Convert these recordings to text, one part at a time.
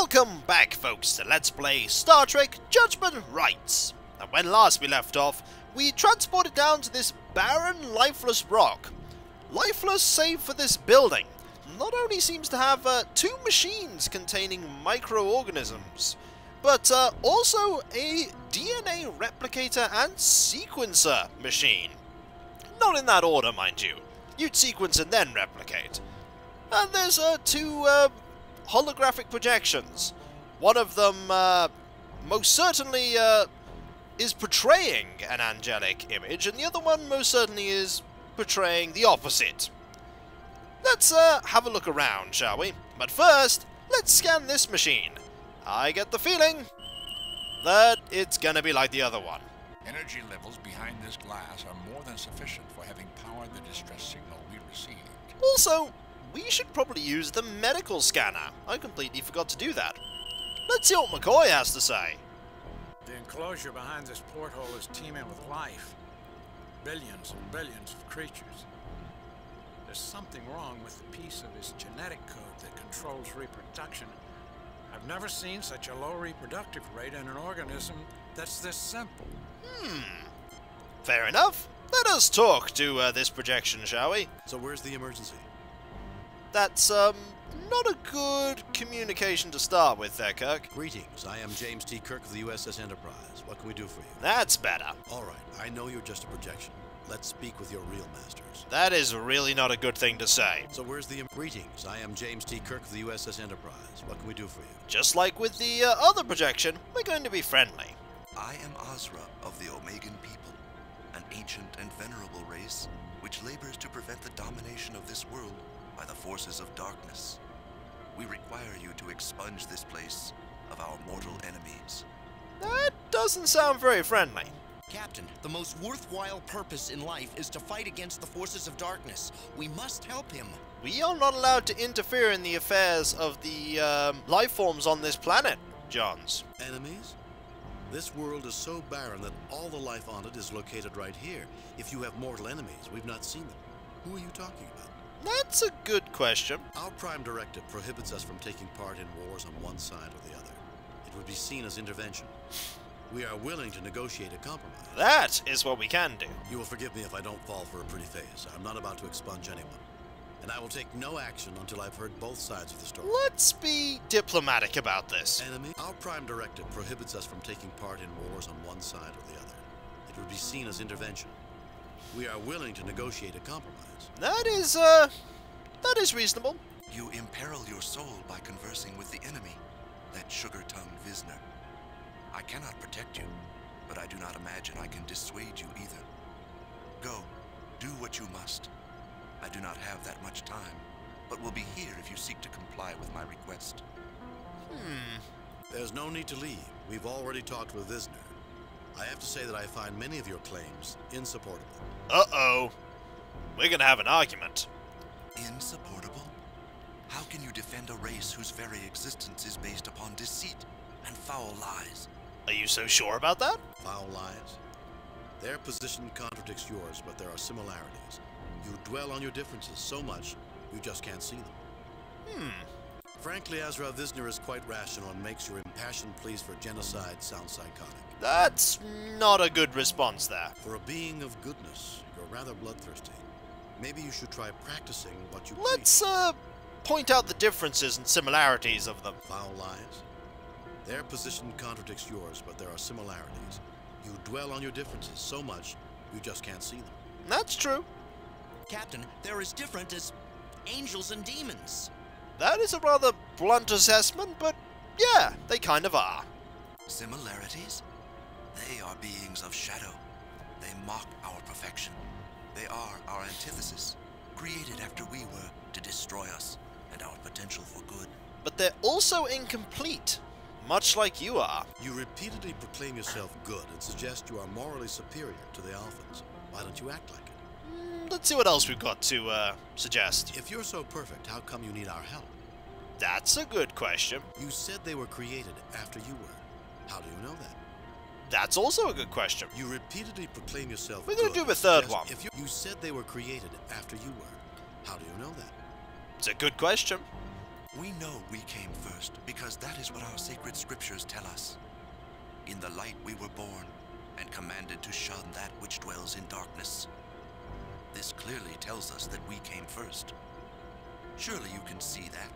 Welcome back, folks, to Let's Play Star Trek Judgment Rights. And when last we left off, we transported down to this barren, lifeless rock. Lifeless save for this building. Not only seems to have two machines containing microorganisms, but also a DNA replicator and sequencer machine. Not in that order, mind you. You'd sequence and then replicate. And there's two holographic projections. One of them most certainly is portraying an angelic image, and the other one most certainly is portraying the opposite. Let's have a look around, shall we? But first, let's scan this machine. I get the feeling that it's gonna be like the other one. Energy levels behind this glass are more than sufficient for having powered the distress signal we received. Also, we should probably use the medical scanner. I completely forgot to do that. Let's see what McCoy has to say. The enclosure behind this porthole is teeming with life. Billions and billions of creatures. There's something wrong with the piece of his genetic code that controls reproduction. I've never seen such a low reproductive rate in an organism that's this simple. Fair enough. Let us talk to this projection, shall we? So where's the emergency? That's, not a good communication to start with there, Kirk. Greetings, I am James T. Kirk of the USS Enterprise. What can we do for you? That's better. Alright, I know you're just a projection. Let's speak with your real masters. That is really not a good thing to say. So where's the... Greetings, I am James T. Kirk of the USS Enterprise. What can we do for you? Just like with the other projection, we're going to be friendly. I am Azra of the Omegan people, an ancient and venerable race which labors to prevent the domination of this world by the forces of darkness. We require you to expunge this place of our mortal enemies. That doesn't sound very friendly. Captain, the most worthwhile purpose in life is to fight against the forces of darkness. We must help him. We are not allowed to interfere in the affairs of the life forms on this planet, Johns. Enemies? This world is so barren that all the life on it is located right here. If you have mortal enemies, we've not seen them. Who are you talking about? That's a good question. Our prime directive prohibits us from taking part in wars on one side or the other. It would be seen as intervention. We are willing to negotiate a compromise. That is what we can do. You will forgive me if I don't fall for a pretty face. I'm not about to expunge anyone. And I will take no action until I've heard both sides of the story. Let's be diplomatic about this. Enemy, our prime directive prohibits us from taking part in wars on one side or the other. It would be seen as intervention. We are willing to negotiate a compromise. That is reasonable. You imperil your soul by conversing with the enemy, that sugar-tongued Visner. I cannot protect you, but I do not imagine I can dissuade you either. Go, do what you must. I do not have that much time, but will be here if you seek to comply with my request. There's no need to leave. We've already talked with Visner. I have to say that I find many of your claims insupportable. Uh-oh. We're gonna have an argument. Insupportable? How can you defend a race whose very existence is based upon deceit and foul lies? Are you so sure about that? Foul lies? Their position contradicts yours, but there are similarities. You dwell on your differences so much, you just can't see them. Frankly, Azra, Visner is quite rational and makes your impassioned pleas for genocide sound psychotic. That's not a good response there. For a being of goodness, you're rather bloodthirsty. Maybe you should try practicing what you preach. Let's, point out the differences and similarities of them. Foul lies? Their position contradicts yours, but there are similarities. You dwell on your differences so much, you just can't see them. That's true. Captain, they're as different as angels and demons. That is a rather blunt assessment, but yeah, they kind of are. Similarities? They are beings of shadow. They mock our perfection. They are our antithesis, created after we were to destroy us and our potential for good. But they're also incomplete, much like you are. You repeatedly proclaim yourself good and suggest you are morally superior to the Alphans. Why don't you act like it? Let's see what else we've got to suggest. If you're so perfect, how come you need our help? That's a good question. You said they were created after you were. How do you know that? That's also a good question. You repeatedly proclaim yourself good. We're going to do a third one. If you said they were created after you were. How do you know that? It's a good question. We know we came first because because that is what our sacred scriptures tell us. In the light we were born, and commanded to shun that which dwells in darkness. This clearly tells us that we came first. Surely you can see that.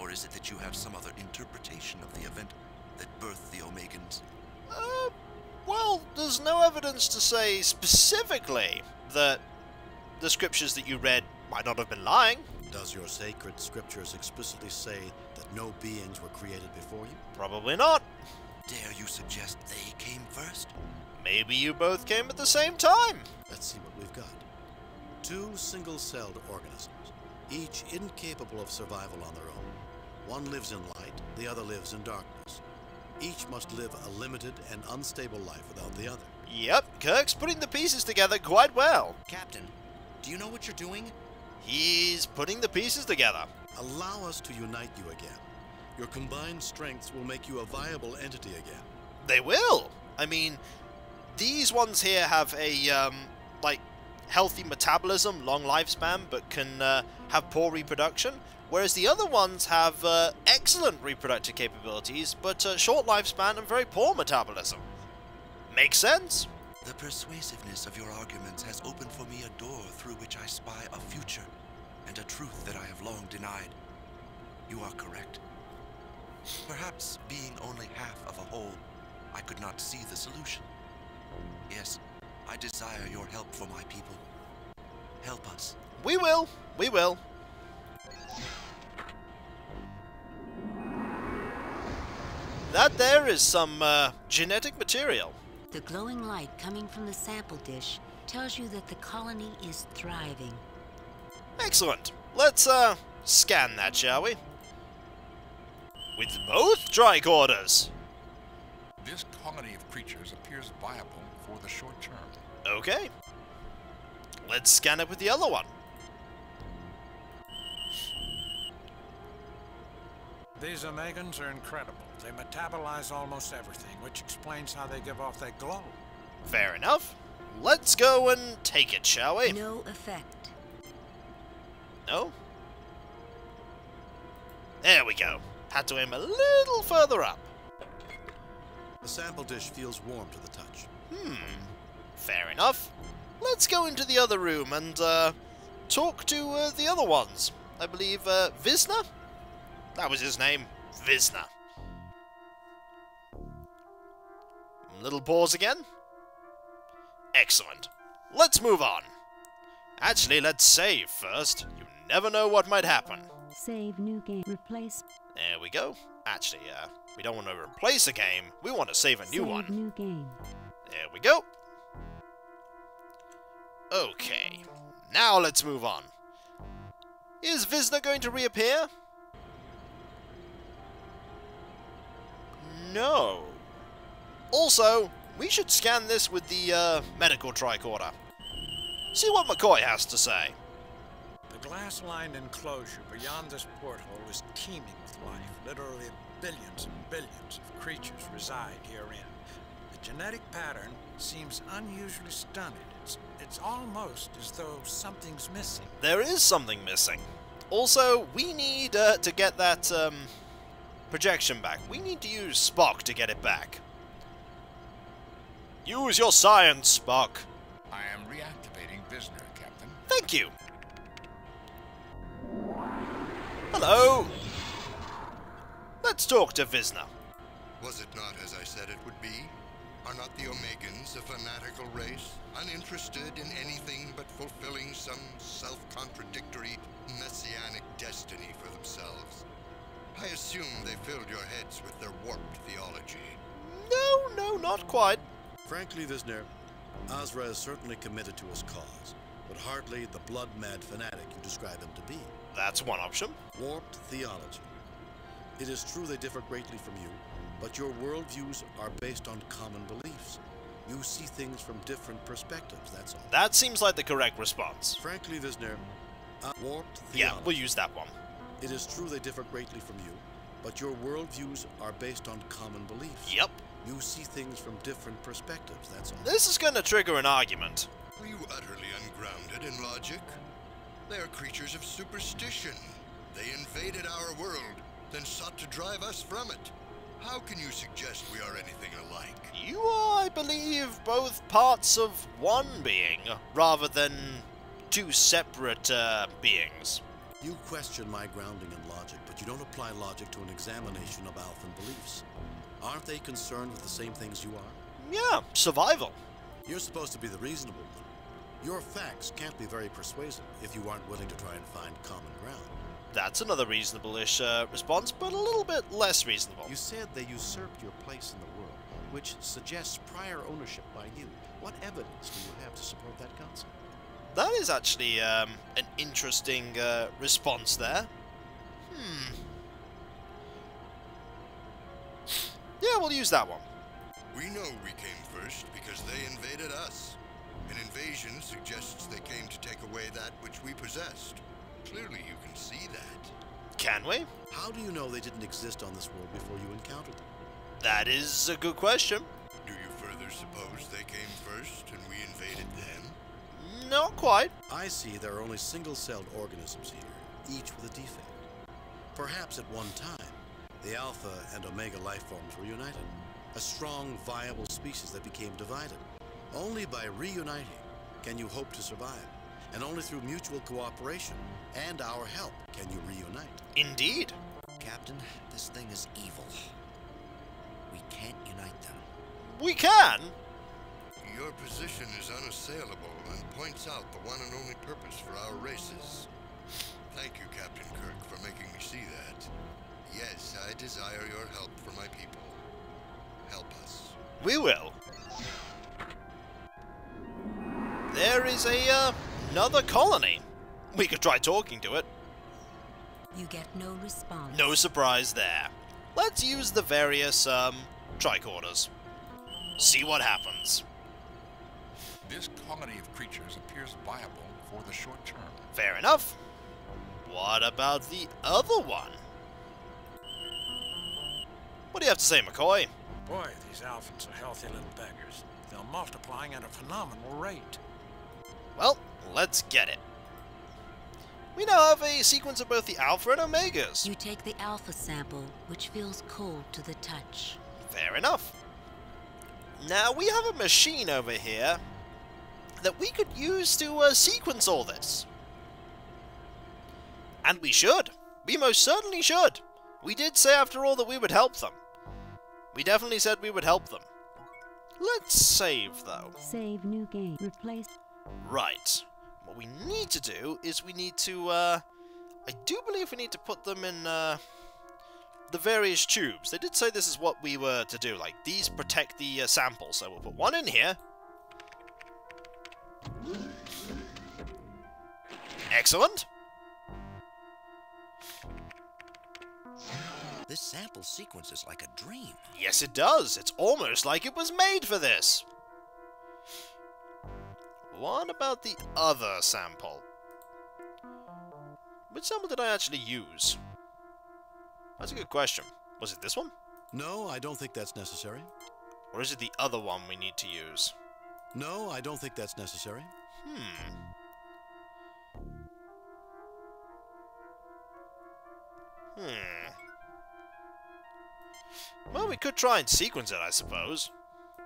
Or is it that you have some other interpretation of the event that birthed the Omegans? Well, there's no evidence to say specifically that the scriptures that you read might not have been lying. Does your sacred scriptures explicitly say that no beings were created before you? Probably not. Dare you suggest they came first? Maybe you both came at the same time. Let's see what we've got. Two single-celled organisms, each incapable of survival on their own. One lives in light, the other lives in darkness. Each must live a limited and unstable life without the other. Yep, Kirk's putting the pieces together quite well. Captain, do you know what you're doing? He's putting the pieces together. Allow us to unite you again. Your combined strengths will make you a viable entity again. They will! I mean, these ones here have a, like, healthy metabolism, long lifespan, but can have poor reproduction, whereas the other ones have excellent reproductive capabilities, but short lifespan and very poor metabolism. Makes sense? The persuasiveness of your arguments has opened for me a door through which I spy a future, and a truth that I have long denied. You are correct. Perhaps, being only half of a whole, I could not see the solution. Yes, I desire your help for my people. Help us. We will! We will! That there is some, genetic material. The glowing light coming from the sample dish tells you that the colony is thriving. Excellent! Let's, scan that, shall we? With both tricorders! This colony of creatures appears viable for the short term. Okay. Let's scan it with the other one. These Omegans are incredible. They metabolize almost everything, which explains how they give off that glow. Fair enough. Let's go and take it, shall we? No effect. No? There we go. Had to aim a little further up. The sample dish feels warm to the touch. Fair enough. Let's go into the other room and talk to the other ones. I believe Visner? That was his name. Visner. Little pause again. Excellent. Let's move on. Actually, let's save first. You never know what might happen. Save new game. Replace. There we go. Actually, we don't want to replace a game. We want to save a new one. New game. There we go. Okay. Now let's move on. Is Visner going to reappear? No. Also, we should scan this with the medical tricorder. See what McCoy has to say. The glass-lined enclosure beyond this porthole is teeming with life. Literally billions and billions of creatures reside herein. The genetic pattern seems unusually stunted. It's almost as though something's missing. There is something missing. Also, we need to get that projection back. We need to use Spock to get it back. Use your science, Spock. I am reactivating Visner, Captain. Thank you. Hello! Let's talk to Visner. Was it not as I said it would be? Are not the Omegans a fanatical race, uninterested in anything but fulfilling some self-contradictory, messianic destiny for themselves? I assume they filled your heads with their warped theology. No, no, not quite. Frankly, Visner, Azra is certainly committed to his cause, but hardly the blood-mad fanatic you describe him to be. That's one option. Warped theology. It is true they differ greatly from you, but your worldviews are based on common beliefs. You see things from different perspectives, that's all. That seems like the correct response. Frankly, Visner, warped theology. Yeah, we'll use that one. It is true they differ greatly from you, but your worldviews are based on common beliefs. Yep. You see things from different perspectives, that's all. This is going to trigger an argument. Are you utterly ungrounded in logic? They are creatures of superstition. They invaded our world, then sought to drive us from it. How can you suggest we are anything alike? You are, I believe, both parts of one being, rather than two separate beings. You question my grounding in logic, but you don't apply logic to an examination of Alphan beliefs. Aren't they concerned with the same things you are? Yeah, survival. You're supposed to be the reasonable one. Your facts can't be very persuasive if you aren't willing to try and find common ground. That's another reasonable-ish response, but a little bit less reasonable. You said they usurped your place in the world, which suggests prior ownership by you. What evidence do you have to support that concept? That is actually an interesting response there. Yeah, we'll use that one. We know we came first because they invaded us. An invasion suggests they came to take away that which we possessed. Clearly you can see that. Can we? How do you know they didn't exist on this world before you encountered them? That is a good question. Do you further suppose they came first and we invaded them? Not quite. I see there are only single-celled organisms here, each with a defect. Perhaps at one time, the Alpha and Omega life forms were united. A strong, viable species that became divided. Only by reuniting can you hope to survive, and only through mutual cooperation and our help can you reunite. Indeed. Captain, this thing is evil. We can't unite them. We can! Your position is unassailable and points out the one and only purpose for our races. Thank you, Captain Kirk, for making me see that. Yes, I desire your help for my people. Help us. We will. There is another colony. We could try talking to it. You get no response. No surprise there. Let's use the various tricorders. See what happens. This colony of creatures appears viable for the short term. Fair enough. What about the other one? What do you have to say, McCoy? Boy, these Alphans are healthy little beggars. They're multiplying at a phenomenal rate. Well, let's get it. We now have a sequence of both the Alpha and Omegas. You take the Alpha sample, which feels cold to the touch. Fair enough. Now, we have a machine over here that we could use to sequence all this. And we should. We most certainly should. We did say, after all, that we would help them. We definitely said we would help them. Let's save, though. Save new game. Replace... Right. What we need to do is we need to, I do believe we need to put them in, the various tubes. They did say this is what we were to do. Like, these protect the sample. So we'll put one in here. Excellent. This sample sequence is like a dream. Yes, it does. It's almost like it was made for this. What about the other sample? Which sample did I actually use? That's a good question. Was it this one? No, I don't think that's necessary. Or is it the other one we need to use? No, I don't think that's necessary. Well, we could try and sequence it, I suppose.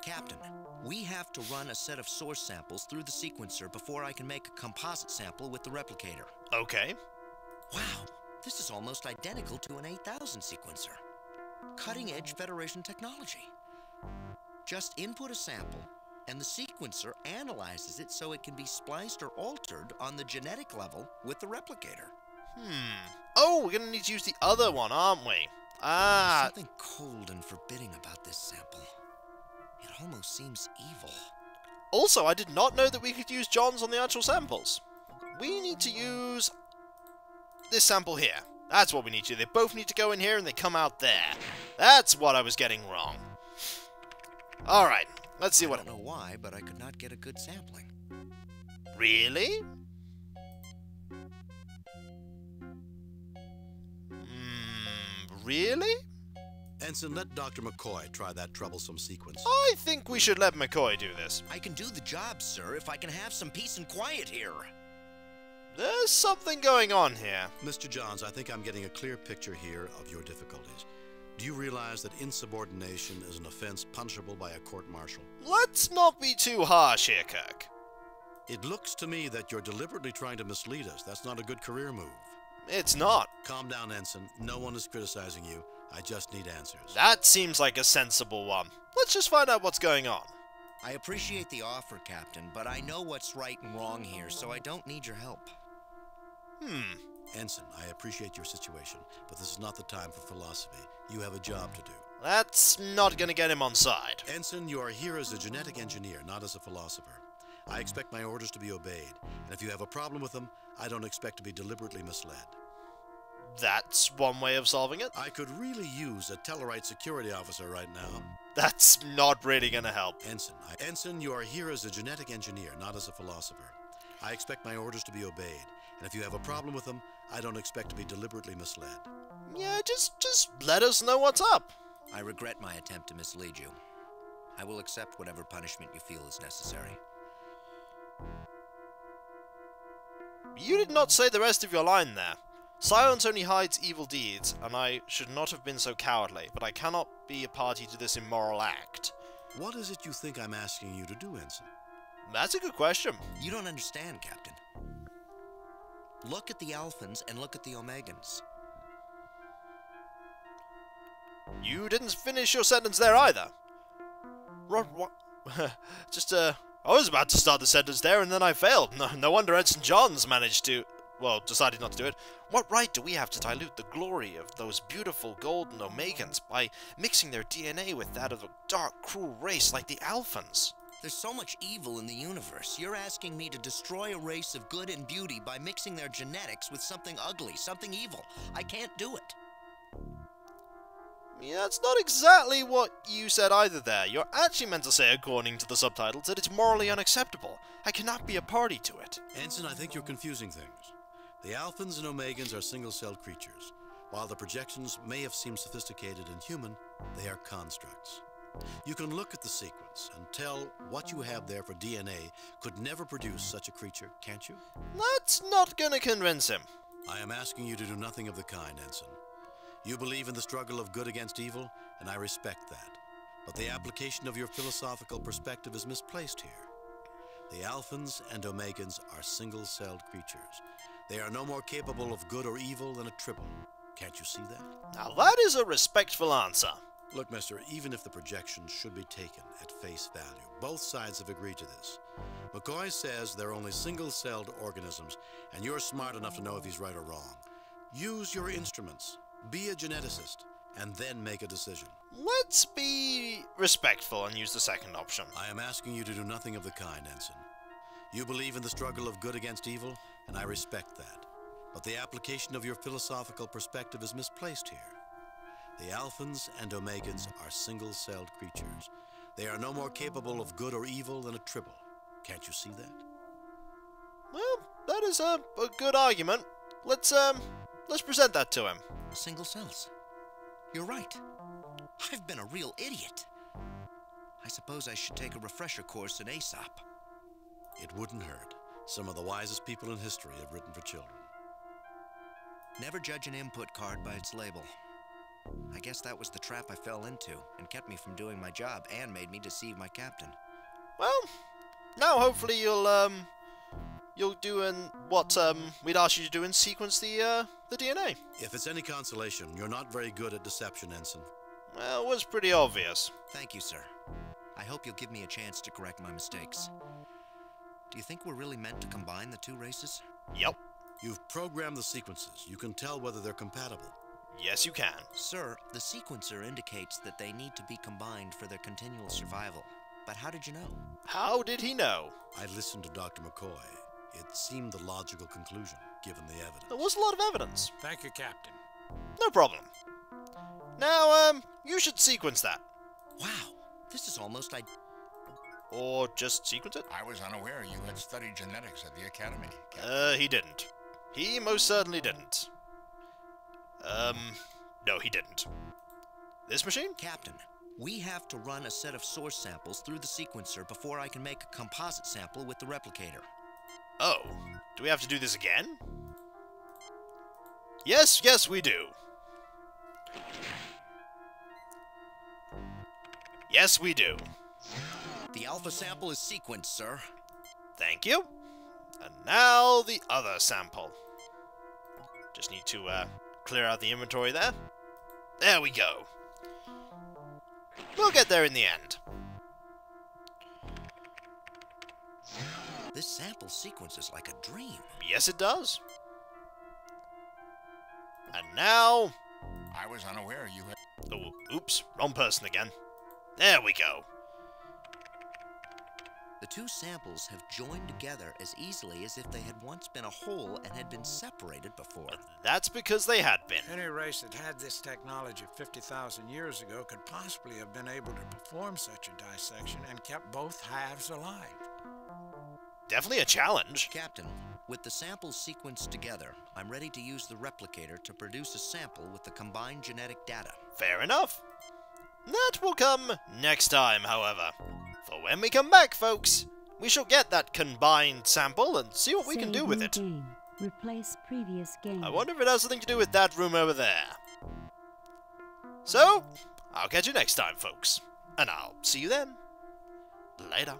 Captain, we have to run a set of source samples through the sequencer before I can make a composite sample with the replicator. Okay. Wow, this is almost identical to an 8000 sequencer. Cutting-edge Federation technology. Just input a sample, and the sequencer analyzes it so it can be spliced or altered on the genetic level with the replicator. Oh, we're gonna need to use the other one, aren't we? Ah! There's something cold and forbidding about this sample. It almost seems evil. Also, I did not know that we could use Johns on the actual samples. We need to use this sample here. That's what we need to do. They both need to go in here and they come out there. That's what I was getting wrong. Alright, let's see what... I don't know why, but I could not get a good sampling. Really? Really? Ensign, let Dr. McCoy try that troublesome sequence. I think we should let McCoy do this. I can do the job, sir, if I can have some peace and quiet here. There's something going on here. Mr. Johns, I think I'm getting a clear picture here of your difficulties. Do you realize that insubordination is an offense punishable by a court-martial? Let's not be too harsh here, Kirk. It looks to me that you're deliberately trying to mislead us. That's not a good career move. It's not. Calm down, Ensign. No one is criticizing you. I just need answers. That seems like a sensible one. Let's just find out what's going on. I appreciate the offer, Captain, but I know what's right and wrong here, so I don't need your help. Ensign, I appreciate your situation, but this is not the time for philosophy. You have a job to do. That's not gonna get him on side. Ensign, you are here as a genetic engineer, not as a philosopher. I expect my orders to be obeyed, and if you have a problem with them, I don't expect to be deliberately misled. That's one way of solving it. I could really use a Tellarite security officer right now. That's not really gonna help. Ensign, you are here as a genetic engineer, not as a philosopher. I expect my orders to be obeyed, and if you have a problem with them, I don't expect to be deliberately misled. Yeah, just let us know what's up. I regret my attempt to mislead you. I will accept whatever punishment you feel is necessary. You did not say the rest of your line there. Silence only hides evil deeds, and I should not have been so cowardly, but I cannot be a party to this immoral act. What is it you think I'm asking you to do, Ensign? That's a good question. You don't understand, Captain. Look at the Alphans and look at the Omegans. You didn't finish your sentence there either. I was about to start the sentence there, and then I failed. No wonder Edson Johns managed to... well, decided not to do it. What right do we have to dilute the glory of those beautiful golden Omegans by mixing their DNA with that of a dark, cruel race like the Alphans? There's so much evil in the universe. You're asking me to destroy a race of good and beauty by mixing their genetics with something ugly, something evil. I can't do it. Yeah, that's not exactly what you said either there. You're actually meant to say, according to the subtitles, that it's morally unacceptable. I cannot be a party to it. Ensign, I think you're confusing things. The Alphans and Omegans are single-celled creatures. While the projections may have seemed sophisticated and human, they are constructs. You can look at the sequence and tell what you have there for DNA could never produce such a creature, can't you? That's not gonna convince him. I am asking you to do nothing of the kind, Ensign. You believe in the struggle of good against evil, and I respect that. But the application of your philosophical perspective is misplaced here. The Alphans and Omegans are single-celled creatures. They are no more capable of good or evil than a tribble. Can't you see that? Now that is a respectful answer. Look, mister, even if the projections should be taken at face value, both sides have agreed to this. McCoy says they're only single-celled organisms, and you're smart enough to know if he's right or wrong. Use your instruments, be a geneticist, and then make a decision. Let's be respectful and use the second option. I am asking you to do nothing of the kind, Ensign. You believe in the struggle of good against evil, and I respect that. But the application of your philosophical perspective is misplaced here. The Alphans and Omegans are single-celled creatures. They are no more capable of good or evil than a tribble. Can't you see that? Well, that is a good argument. Let's present that to him. Single cells. You're right. I've been a real idiot. I suppose I should take a refresher course in Aesop. It wouldn't hurt. Some of the wisest people in history have written for children. Never judge an input card by its label. I guess that was the trap I fell into, and kept me from doing my job, and made me deceive my captain. Well, now hopefully you'll do what we'd asked you to do and sequence the DNA. If it's any consolation, you're not very good at deception, Ensign. Well, it was pretty obvious. Thank you, sir. I hope you'll give me a chance to correct my mistakes. Do you think we're really meant to combine the two races? Yep. You've programmed the sequences. You can tell whether they're compatible. Yes, you can. Sir, the sequencer indicates that they need to be combined for their continual survival. But how did you know? How did he know? I listened to Dr. McCoy. It seemed the logical conclusion, given the evidence. There was a lot of evidence. Thank you, Captain. No problem. Now, you should sequence that. Wow, this is almost like... Or just sequence it? I was unaware you had studied genetics at the Academy, Captain. He didn't. He most certainly didn't. No, he didn't. This machine? Captain, we have to run a set of source samples through the sequencer before I can make a composite sample with the replicator. Oh, do we have to do this again? Yes, yes, we do. Yes, we do. The alpha sample is sequenced, sir. Thank you. And now the other sample. Just need to clear out the inventory there. There we go. We'll get there in the end. This sample sequence is like a dream. Yes, it does. And now... I was unaware you had... Oh, oops, wrong person again. There we go. The two samples have joined together as easily as if they had once been a whole and had been separated before. But that's because they had been. Any race that had this technology 50,000 years ago could possibly have been able to perform such a dissection and kept both halves alive. Definitely a challenge. Captain, with the samples sequenced together, I'm ready to use the replicator to produce a sample with the combined genetic data. Fair enough. That will come next time, however. For when we come back, folks, we shall get that combined sample and see what we can do with it. Replace previous game. I wonder if it has something to do with that room over there. So, I'll catch you next time, folks. And I'll see you then. Later.